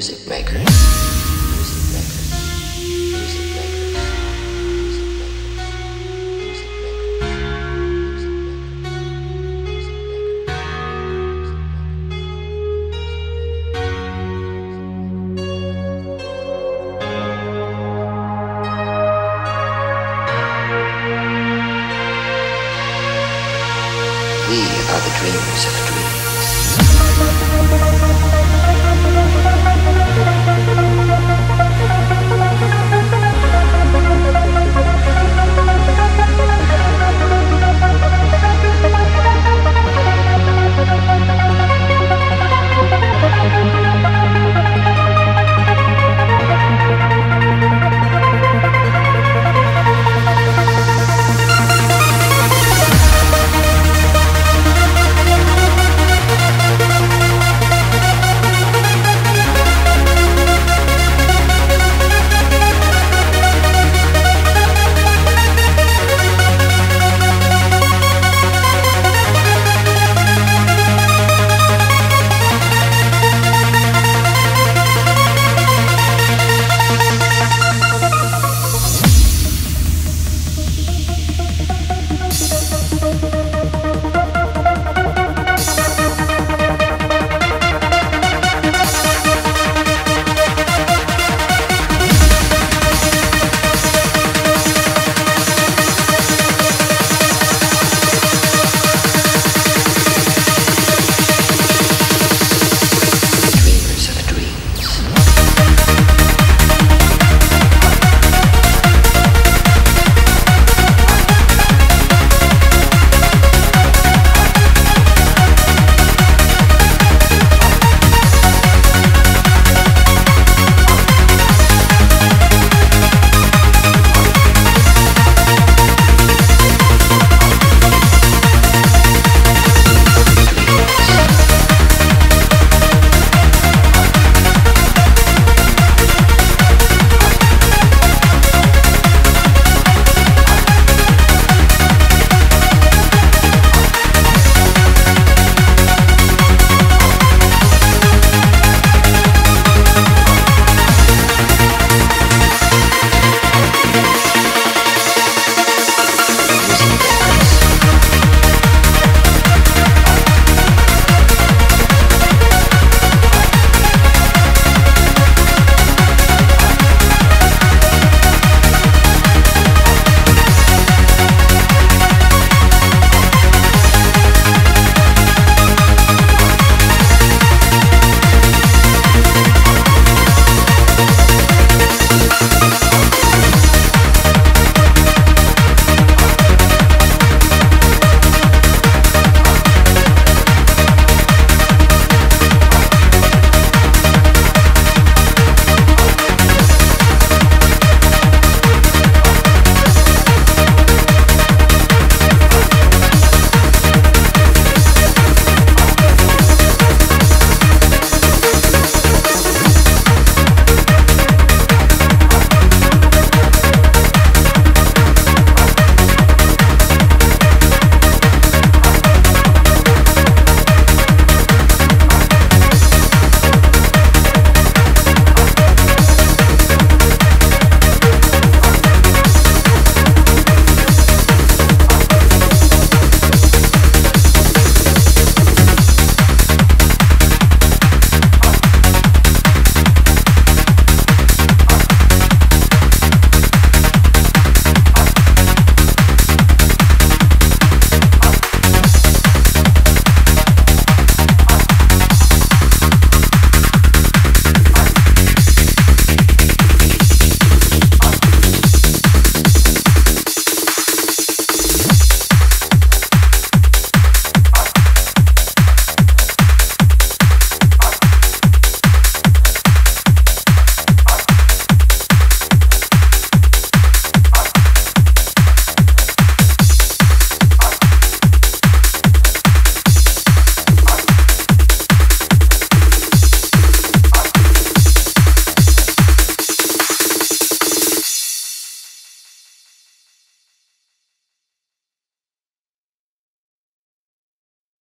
music makers. We are the dreamers of dreams.